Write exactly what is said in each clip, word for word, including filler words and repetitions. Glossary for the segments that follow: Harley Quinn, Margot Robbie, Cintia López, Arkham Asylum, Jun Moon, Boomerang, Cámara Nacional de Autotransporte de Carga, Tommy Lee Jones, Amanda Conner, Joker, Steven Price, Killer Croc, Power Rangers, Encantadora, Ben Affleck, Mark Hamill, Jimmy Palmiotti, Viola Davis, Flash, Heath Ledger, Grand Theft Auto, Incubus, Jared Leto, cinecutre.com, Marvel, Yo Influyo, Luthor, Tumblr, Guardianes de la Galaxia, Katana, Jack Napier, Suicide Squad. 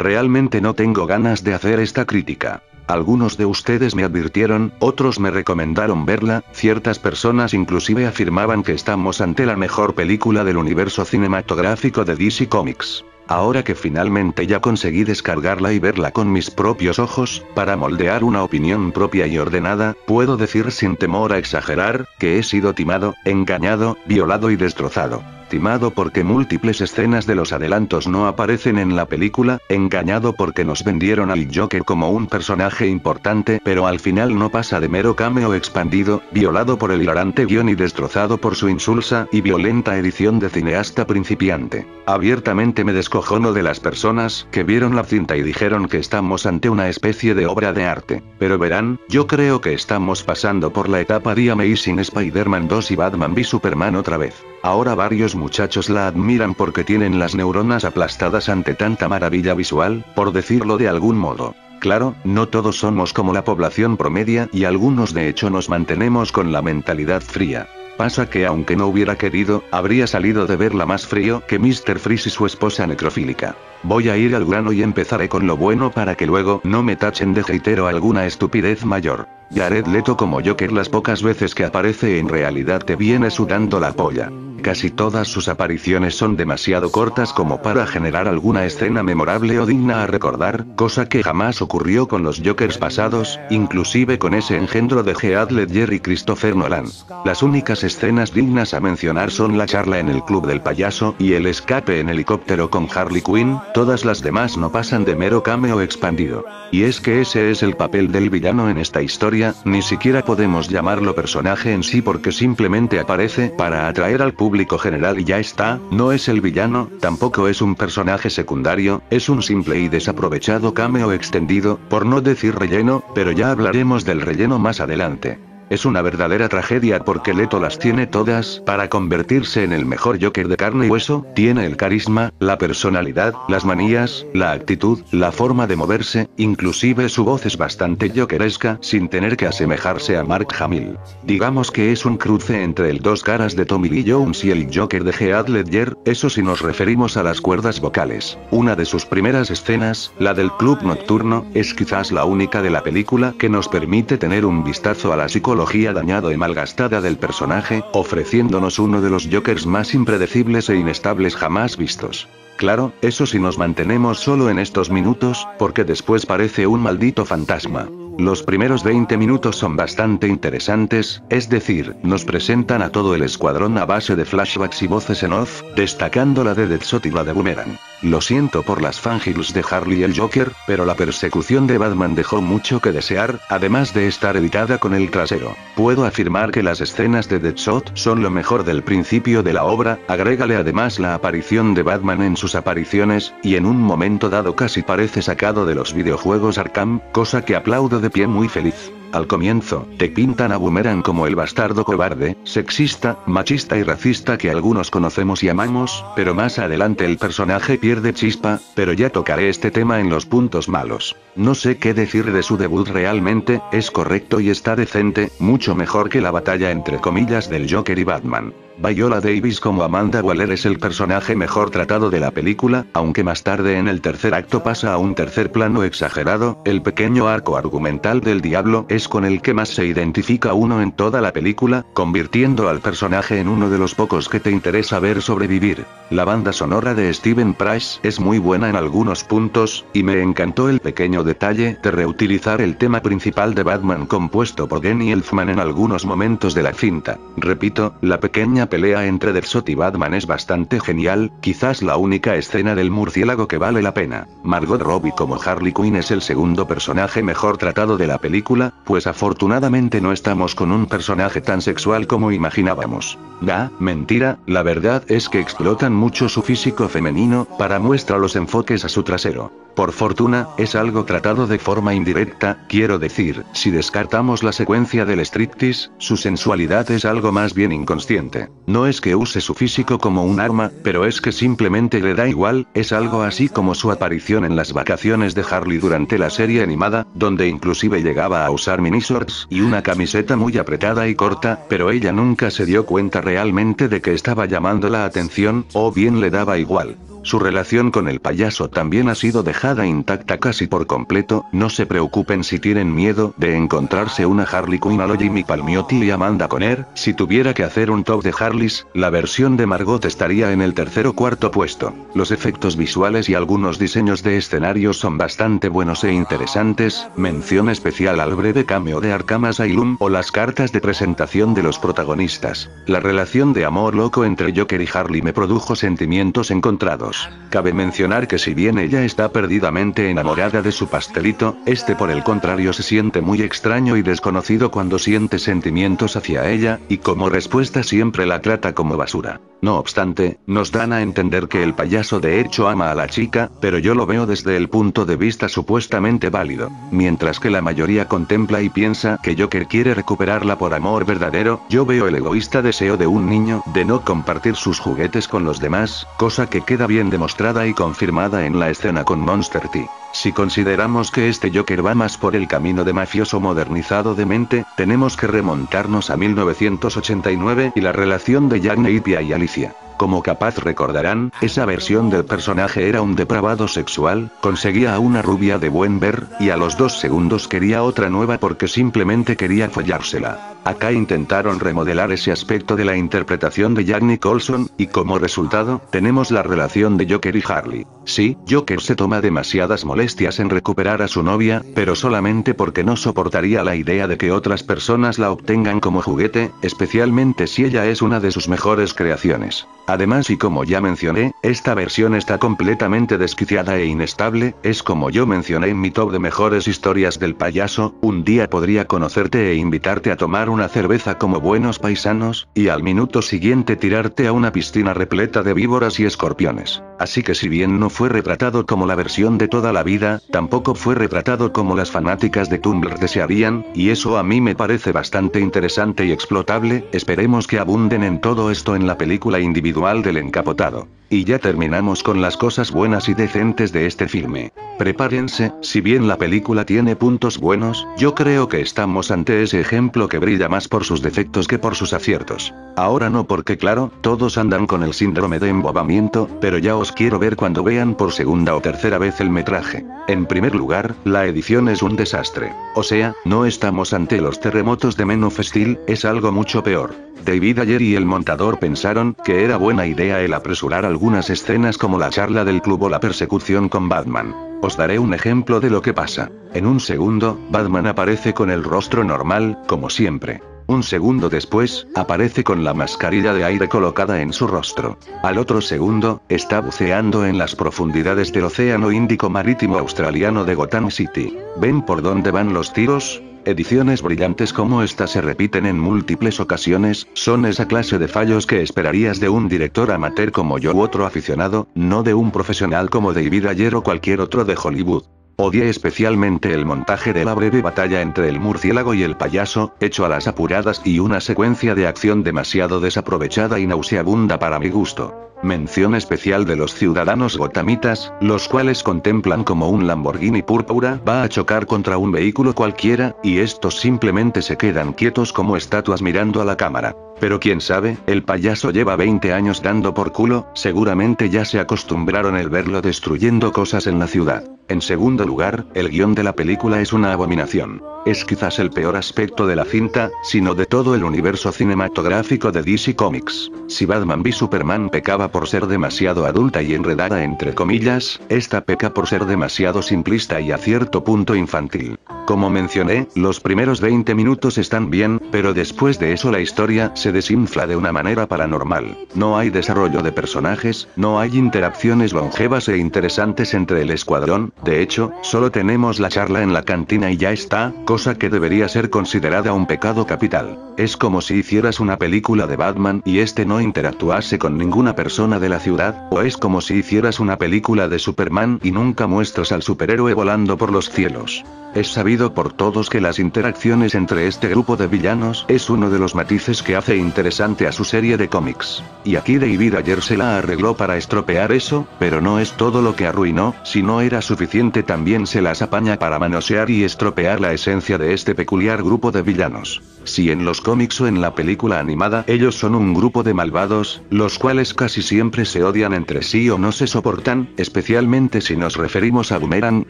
Realmente no tengo ganas de hacer esta crítica. Algunos de ustedes me advirtieron, otros me recomendaron verla, ciertas personas inclusive afirmaban que estamos ante la mejor película del universo cinematográfico de D C Comics. Ahora que finalmente ya conseguí descargarla y verla con mis propios ojos, para moldear una opinión propia y ordenada, puedo decir sin temor a exagerar, que he sido timado, engañado, violado y destrozado. Timado porque múltiples escenas de los adelantos no aparecen en la película, engañado porque nos vendieron al Joker como un personaje importante pero al final no pasa de mero cameo expandido, violado por el hilarante guión y destrozado por su insulsa y violenta edición de cineasta principiante. Abiertamente me descojono de las personas que vieron la cinta y dijeron que estamos ante una especie de obra de arte. Pero verán, yo creo que estamos pasando por la etapa de Amazing Spider-Man dos y Batman v Superman otra vez. Ahora varios muchachos la admiran porque tienen las neuronas aplastadas ante tanta maravilla visual, por decirlo de algún modo. Claro, no todos somos como la población promedia y algunos de hecho nos mantenemos con la mentalidad fría. Pasa que aunque no hubiera querido, habría salido de verla más frío que mister Freeze y su esposa necrofílica. Voy a ir al grano y empezaré con lo bueno para que luego no me tachen de hatero alguna estupidez mayor. Jared Leto como Joker las pocas veces que aparece en realidad te viene sudando la polla. Casi todas sus apariciones son demasiado cortas como para generar alguna escena memorable o digna a recordar, cosa que jamás ocurrió con los Jokers pasados, inclusive con ese engendro de Heath Ledger y Christopher Nolan. Las únicas escenas dignas a mencionar son la charla en el club del payaso y el escape en helicóptero con Harley Quinn, todas las demás no pasan de mero cameo expandido. Y es que ese es el papel del villano en esta historia, ni siquiera podemos llamarlo personaje en sí porque simplemente aparece para atraer al público general y ya está, no es el villano, tampoco es un personaje secundario, es un simple y desaprovechado cameo extendido, por no decir relleno, pero ya hablaremos del relleno más adelante. Es una verdadera tragedia porque Leto las tiene todas para convertirse en el mejor Joker de carne y hueso, tiene el carisma, la personalidad, las manías, la actitud, la forma de moverse, inclusive su voz es bastante jokeresca sin tener que asemejarse a Mark Hamill. Digamos que es un cruce entre el dos caras de Tommy Lee Jones y el Joker de Heath Ledger, eso si nos referimos a las cuerdas vocales. Una de sus primeras escenas, la del club nocturno, es quizás la única de la película que nos permite tener un vistazo a la psicología dañado y malgastada del personaje, ofreciéndonos uno de los Jokers más impredecibles e inestables jamás vistos. Claro, eso si nos mantenemos solo en estos minutos, porque después parece un maldito fantasma. Los primeros veinte minutos son bastante interesantes, es decir, nos presentan a todo el escuadrón a base de flashbacks y voces en off, destacando la de Deadshot y la de Boomerang. Lo siento por las fangirls de Harley y el Joker, pero la persecución de Batman dejó mucho que desear, además de estar editada con el trasero. Puedo afirmar que las escenas de Deadshot son lo mejor del principio de la obra, agrégale además la aparición de Batman en sus apariciones, y en un momento dado casi parece sacado de los videojuegos Arkham, cosa que aplaudo de de pie muy feliz. Al comienzo, te pintan a Boomerang como el bastardo cobarde, sexista, machista y racista que algunos conocemos y amamos, pero más adelante el personaje pierde chispa, pero ya tocaré este tema en los puntos malos. No sé qué decir de su debut realmente, es correcto y está decente, mucho mejor que la batalla entre comillas del Joker y Batman. Viola Davis como Amanda Waller es el personaje mejor tratado de la película, aunque más tarde en el tercer acto pasa a un tercer plano exagerado, el pequeño arco argumental del diablo es con el que más se identifica uno en toda la película, convirtiendo al personaje en uno de los pocos que te interesa ver sobrevivir. La banda sonora de Steven Price es muy buena en algunos puntos, y me encantó el pequeño detalle de reutilizar el tema principal de Batman compuesto por Danny Elfman en algunos momentos de la cinta. Repito, la pequeña La pelea entre Deadshot y Batman es bastante genial, quizás la única escena del murciélago que vale la pena. Margot Robbie como Harley Quinn es el segundo personaje mejor tratado de la película, pues afortunadamente no estamos con un personaje tan sexual como imaginábamos. Da, mentira, la verdad es que explotan mucho su físico femenino, para muestra los enfoques a su trasero. Por fortuna, es algo tratado de forma indirecta, quiero decir, si descartamos la secuencia del striptease, su sensualidad es algo más bien inconsciente. No es que use su físico como un arma, pero es que simplemente le da igual, es algo así como su aparición en las vacaciones de Harley durante la serie animada, donde inclusive llegaba a usar minishorts y una camiseta muy apretada y corta, pero ella nunca se dio cuenta realmente de que estaba llamando la atención, o bien le daba igual. Su relación con el payaso también ha sido dejada intacta casi por completo. No se preocupen si tienen miedo de encontrarse una Harley Quinn a lo Jimmy Palmiotti y Amanda Conner. Si tuviera que hacer un top de Harleys, la versión de Margot estaría en el tercer o cuarto puesto. Los efectos visuales y algunos diseños de escenarios son bastante buenos e interesantes. Mención especial al breve cameo de Arkham Asylum o las cartas de presentación de los protagonistas. La relación de amor loco entre Joker y Harley me produjo sentimientos encontrados. Cabe mencionar que si bien ella está perdidamente enamorada de su pastelito, este por el contrario se siente muy extraño y desconocido cuando siente sentimientos hacia ella, y como respuesta siempre la trata como basura. No obstante, nos dan a entender que el payaso de hecho ama a la chica, pero yo lo veo desde el punto de vista supuestamente válido. Mientras que la mayoría contempla y piensa que Joker quiere recuperarla por amor verdadero, yo veo el egoísta deseo de un niño de no compartir sus juguetes con los demás, cosa que queda bien demostrada y confirmada en la escena con Monster T. Si consideramos que este Joker va más por el camino de mafioso modernizado de mente, tenemos que remontarnos a mil novecientos ochenta y nueve y la relación de Jack Napier y Alicia. Como capaz recordarán, esa versión del personaje era un depravado sexual, conseguía a una rubia de buen ver, y a los dos segundos quería otra nueva porque simplemente quería follársela. Acá intentaron remodelar ese aspecto de la interpretación de Jack Nicholson, y como resultado, tenemos la relación de Joker y Harley. Sí, Joker se toma demasiadas molestias en recuperar a su novia, pero solamente porque no soportaría la idea de que otras personas la obtengan como juguete, especialmente si ella es una de sus mejores creaciones. Además, y como ya mencioné, esta versión está completamente desquiciada e inestable. Es como yo mencioné en mi top de mejores historias del payaso, un día podría conocerte e invitarte a tomar una cerveza como buenos paisanos, y al minuto siguiente tirarte a una piscina repleta de víboras y escorpiones. Así que si bien no fue retratado como la versión de toda la vida, tampoco fue retratado como las fanáticas de Tumblr desearían, y eso a mí me parece bastante interesante y explotable. Esperemos que abunden en todo esto en la película individual del encapotado. Y ya terminamos con las cosas buenas y decentes de este filme. Prepárense, si bien la película tiene puntos buenos, yo creo que estamos ante ese ejemplo que brilla más por sus defectos que por sus aciertos. Ahora no porque claro, todos andan con el síndrome de embobamiento, pero ya os quiero ver cuando vean por segunda o tercera vez el metraje. En primer lugar, la edición es un desastre. O sea, no estamos ante los terremotos de Man of Steel, es algo mucho peor. David Ayer y el montador pensaron que era buena idea el apresurar algunas escenas como la charla del club o la persecución con Batman. Os daré un ejemplo de lo que pasa. En un segundo, Batman aparece con el rostro normal, como siempre. Un segundo después, aparece con la mascarilla de aire colocada en su rostro. Al otro segundo, está buceando en las profundidades del océano Índico marítimo australiano de Gotham City. ¿Ven por dónde van los tiros? Ediciones brillantes como esta se repiten en múltiples ocasiones, son esa clase de fallos que esperarías de un director amateur como yo u otro aficionado, no de un profesional como David Ayer o cualquier otro de Hollywood. Odié especialmente el montaje de la breve batalla entre el murciélago y el payaso, hecho a las apuradas y una secuencia de acción demasiado desaprovechada y nauseabunda para mi gusto. Mención especial de los ciudadanos gotamitas, los cuales contemplan como un Lamborghini púrpura va a chocar contra un vehículo cualquiera, y estos simplemente se quedan quietos como estatuas mirando a la cámara. Pero quién sabe, el payaso lleva veinte años dando por culo, seguramente ya se acostumbraron el verlo destruyendo cosas en la ciudad. En segundo lugar, el guión de la película es una abominación. Es quizás el peor aspecto de la cinta, sino de todo el universo cinematográfico de D C Comics. Si Batman v Superman pecaba por ser demasiado adulta y enredada entre comillas, esta peca por ser demasiado simplista y a cierto punto infantil. Como mencioné, los primeros veinte minutos están bien, pero después de eso la historia se desinfla de una manera paranormal. No hay desarrollo de personajes, no hay interacciones longevas e interesantes entre el escuadrón, de hecho, solo tenemos la charla en la cantina y ya está, cosa que debería ser considerada un pecado capital. Es como si hicieras una película de Batman y este no interactuase con ninguna persona de la ciudad, o es como si hicieras una película de Superman y nunca muestras al superhéroe volando por los cielos. Es sabido por todos que las interacciones entre este grupo de villanos es uno de los matices que hace interesante a su serie de cómics. Y aquí David Ayer se la arregló para estropear eso, pero no es todo lo que arruinó, si no era suficiente también se las apaña para manosear y estropear la esencia de este peculiar grupo de villanos. Si en los cómics o en la película animada ellos son un grupo de malvados, los cuales casi siempre se odian entre sí o no se soportan, especialmente si nos referimos a Boomerang,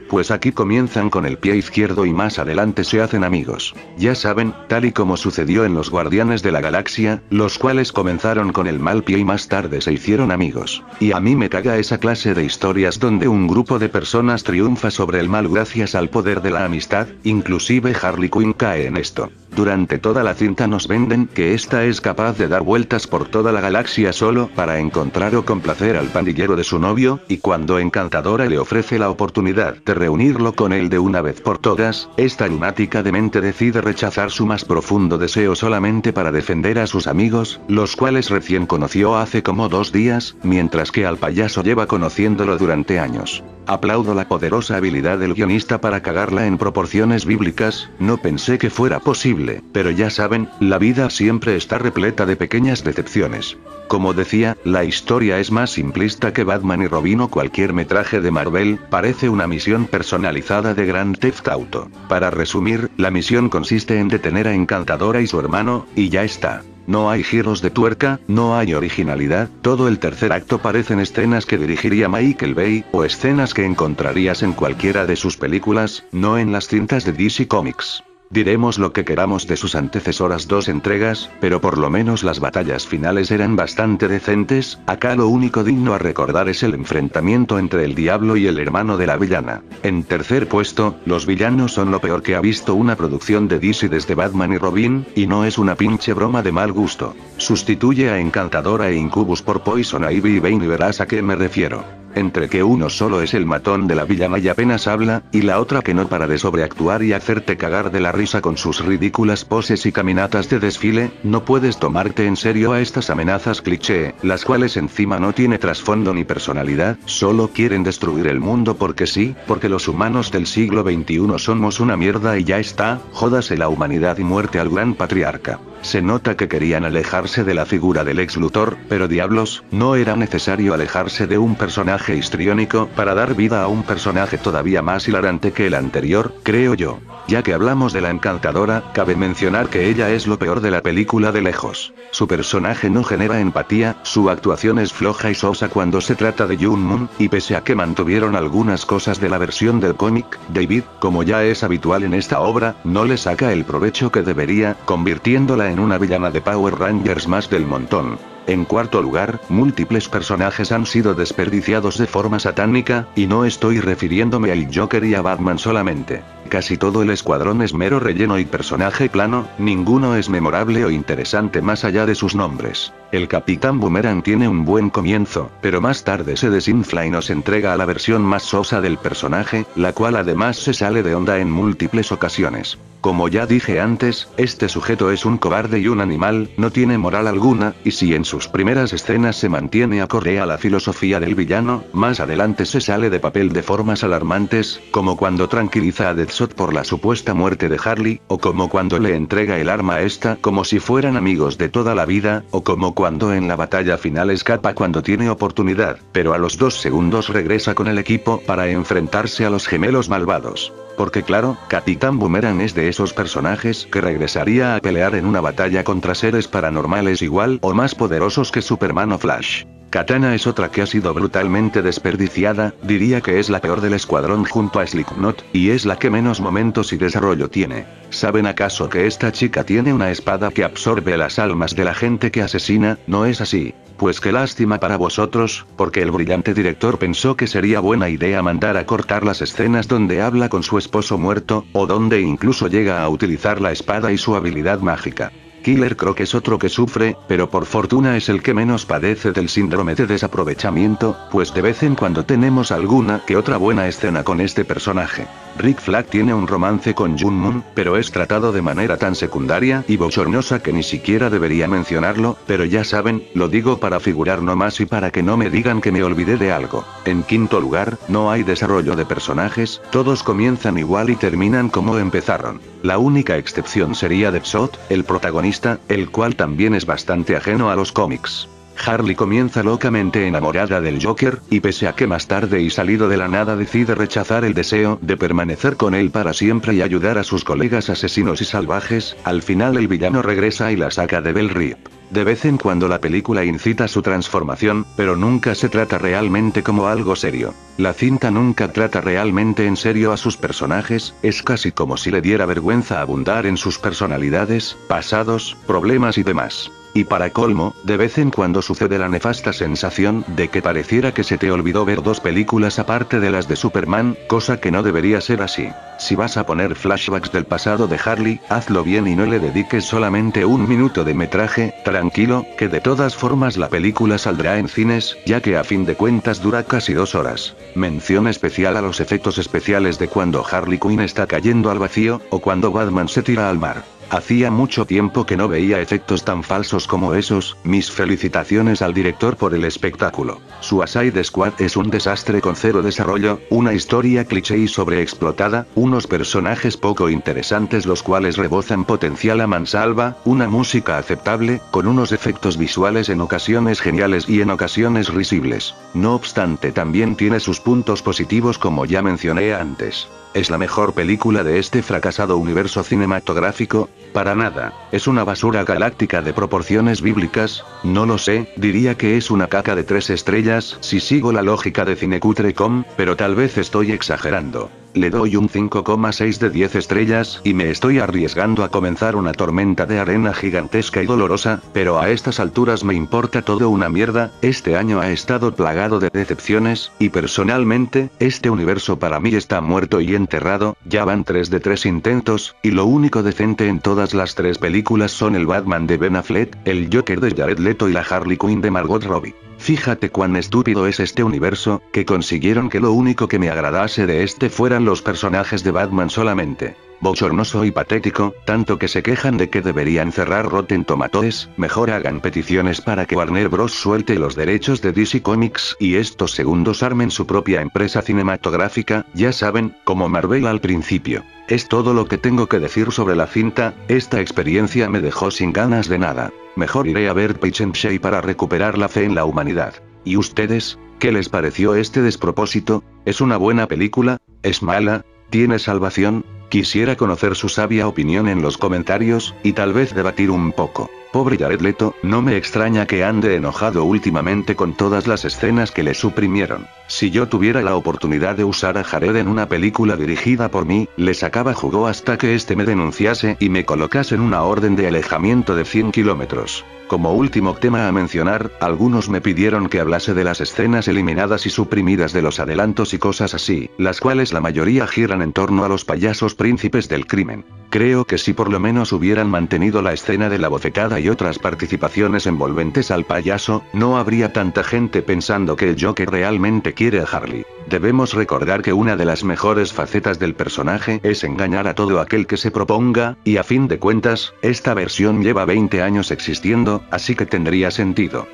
pues aquí comienzan con el pie izquierdo y más adelante se hacen amigos. Ya saben, tal y como sucedió en los Guardianes de la Galaxia, los cuales comenzaron con el mal pie y más tarde se hicieron amigos. Y a mí me caga esa clase de historias donde un grupo de personas triunfa sobre el mal gracias al poder de la amistad, inclusive Harley Quinn cae en esto. Durante toda la cinta nos venden que esta es capaz de dar vueltas por toda la galaxia solo para encontrar o complacer al pandillero de su novio, y cuando Encantadora le ofrece la oportunidad de reunirlo con él de una vez por todas, esta lunática demente decide rechazar su más profundo deseo solamente para defender a sus amigos, los cuales recién conoció hace como dos días, mientras que al payaso lleva conociéndolo durante años. Aplaudo la poderosa habilidad del guionista para cagarla en proporciones bíblicas, no pensé que fuera posible, pero ya saben, la vida siempre está repleta de pequeñas decepciones. Como decía, la historia es más simplista que Batman y Robin o cualquier metraje de Marvel, parece una misión personalizada de Grand Theft Auto. Para resumir, la misión consiste en detener a Encantadora y su hermano, y ya está. No hay giros de tuerca, no hay originalidad, todo el tercer acto parecen escenas que dirigiría Michael Bayo, o escenas que encontrarías en cualquiera de sus películas, no en las cintas de D C Comics. Diremos lo que queramos de sus antecesoras dos entregas, pero por lo menos las batallas finales eran bastante decentes, acá lo único digno a recordar es el enfrentamiento entre el diablo y el hermano de la villana. En tercer puesto, los villanos son lo peor que ha visto una producción de D C desde Batman y Robin, y no es una pinche broma de mal gusto. Sustituye a Encantadora e Incubus por Poison Ivy y Bane y verás a qué me refiero. Entre que uno solo es el matón de la villana y apenas habla, y la otra que no para de sobreactuar y hacerte cagar de la risa con sus ridículas poses y caminatas de desfile, no puedes tomarte en serio a estas amenazas cliché, las cuales encima no tiene trasfondo ni personalidad, solo quieren destruir el mundo porque sí, porque los humanos del siglo veintiuno somos una mierda y ya está, jódase la humanidad y muerte al gran patriarca. Se nota que querían alejarse de la figura del ex Luthor, pero diablos, no era necesario alejarse de un personaje histriónico para dar vida a un personaje todavía más hilarante que el anterior, creo yo. Ya que hablamos de la Encantadora, cabe mencionar que ella es lo peor de la película de lejos. Su personaje no genera empatía, su actuación es floja y sosa cuando se trata de Jun Moon, y pese a que mantuvieron algunas cosas de la versión del cómic, David, como ya es habitual en esta obra, no le saca el provecho que debería, convirtiéndola en una villana de Power Rangers más del montón. En cuarto lugar, múltiples personajes han sido desperdiciados de forma satánica, y no estoy refiriéndome al Joker y a Batman solamente. Casi todo el escuadrón es mero relleno y personaje plano, ninguno es memorable o interesante más allá de sus nombres. El Capitán Boomerang tiene un buen comienzo, pero más tarde se desinfla y nos entrega a la versión más sosa del personaje, la cual además se sale de onda en múltiples ocasiones. Como ya dije antes, este sujeto es un cobarde y un animal, no tiene moral alguna, y si en su sus primeras escenas se mantiene acorde a la filosofía del villano, más adelante se sale de papel de formas alarmantes, como cuando tranquiliza a Deadshot por la supuesta muerte de Harley, o como cuando le entrega el arma a esta como si fueran amigos de toda la vida, o como cuando en la batalla final escapa cuando tiene oportunidad, pero a los dos segundos regresa con el equipo para enfrentarse a los gemelos malvados. Porque claro, Capitán Boomerang es de esos personajes que regresaría a pelear en una batalla contra seres paranormales igual o más poderosos que Superman o Flash. Katana es otra que ha sido brutalmente desperdiciada, diría que es la peor del escuadrón junto a Slipknot, y es la que menos momentos y desarrollo tiene. ¿Saben acaso que esta chica tiene una espada que absorbe las almas de la gente que asesina? No es así. Pues qué lástima para vosotros, porque el brillante director pensó que sería buena idea mandar a cortar las escenas donde habla con su esposo muerto, o donde incluso llega a utilizar la espada y su habilidad mágica. Killer Croc es otro que sufre, pero por fortuna es el que menos padece del síndrome de desaprovechamiento, pues de vez en cuando tenemos alguna que otra buena escena con este personaje. Rick Flag tiene un romance con Jun Moon, pero es tratado de manera tan secundaria y bochornosa que ni siquiera debería mencionarlo, pero ya saben, lo digo para figurar nomás y para que no me digan que me olvidé de algo. En quinto lugar, no hay desarrollo de personajes, todos comienzan igual y terminan como empezaron. La única excepción sería Deadshot, el protagonista, el cual también es bastante ajeno a los cómics. Harley comienza locamente enamorada del Joker, y pese a que más tarde y salido de la nada decide rechazar el deseo de permanecer con él para siempre y ayudar a sus colegas asesinos y salvajes, al final el villano regresa y la saca de Bell Rip. De vez en cuando la película incita su transformación, pero nunca se trata realmente como algo serio. La cinta nunca trata realmente en serio a sus personajes, es casi como si le diera vergüenza abundar en sus personalidades, pasados, problemas y demás. Y para colmo, de vez en cuando sucede la nefasta sensación de que pareciera que se te olvidó ver dos películas aparte de las de Superman, cosa que no debería ser así. Si vas a poner flashbacks del pasado de Harley, hazlo bien y no le dediques solamente un minuto de metraje, tranquilo, que de todas formas la película saldrá en cines, ya que a fin de cuentas dura casi dos horas. Mención especial a los efectos especiales de cuando Harley Quinn está cayendo al vacío, o cuando Batman se tira al mar. Hacía mucho tiempo que no veía efectos tan falsos como esos, mis felicitaciones al director por el espectáculo. Suicide Squad es un desastre con cero desarrollo, una historia cliché y sobreexplotada, unos personajes poco interesantes los cuales rebozan potencial a mansalva, una música aceptable, con unos efectos visuales en ocasiones geniales y en ocasiones risibles. No obstante, también tiene sus puntos positivos como ya mencioné antes. ¿Es la mejor película de este fracasado universo cinematográfico? Para nada. ¿Es una basura galáctica de proporciones bíblicas? No lo sé, diría que es una caca de tres estrellas si sigo la lógica de cinecutre punto com, pero tal vez estoy exagerando. Le doy un cinco coma seis de diez estrellas y me estoy arriesgando a comenzar una tormenta de arena gigantesca y dolorosa, pero a estas alturas me importa todo una mierda, este año ha estado plagado de decepciones, y personalmente, este universo para mí está muerto y enterrado, ya van tres de tres intentos, y lo único decente en todas las tres películas son el Batman de Ben Affleck, el Joker de Jared Leto y la Harley Quinn de Margot Robbie. Fíjate cuán estúpido es este universo, que consiguieron que lo único que me agradase de este fueran los personajes de Batman solamente. Bochornoso y patético, tanto que se quejan de que deberían cerrar Rotten Tomatoes, mejor hagan peticiones para que Warner Bros. Suelte los derechos de D C Comics y estos segundos armen su propia empresa cinematográfica, ya saben, como Marvel al principio. Es todo lo que tengo que decir sobre la cinta, esta experiencia me dejó sin ganas de nada. Mejor iré a ver Pitch and Shea para recuperar la fe en la humanidad. ¿Y ustedes? ¿Qué les pareció este despropósito? ¿Es una buena película? ¿Es mala? ¿Tiene salvación? Quisiera conocer su sabia opinión en los comentarios, y tal vez debatir un poco. Pobre Jared Leto, no me extraña que ande enojado últimamente con todas las escenas que le suprimieron. Si yo tuviera la oportunidad de usar a Jared en una película dirigida por mí, le sacaba jugo hasta que este me denunciase y me colocase en una orden de alejamiento de cien kilómetros. Como último tema a mencionar, algunos me pidieron que hablase de las escenas eliminadas y suprimidas de los adelantos y cosas así, las cuales la mayoría giran en torno a los payasos príncipes del crimen. Creo que si por lo menos hubieran mantenido la escena de la bofetada y otras participaciones envolventes al payaso, no habría tanta gente pensando que el Joker realmente quiere a Harley. Debemos recordar que una de las mejores facetas del personaje es engañar a todo aquel que se proponga, y a fin de cuentas, esta versión lleva veinte años existiendo, así que tendría sentido.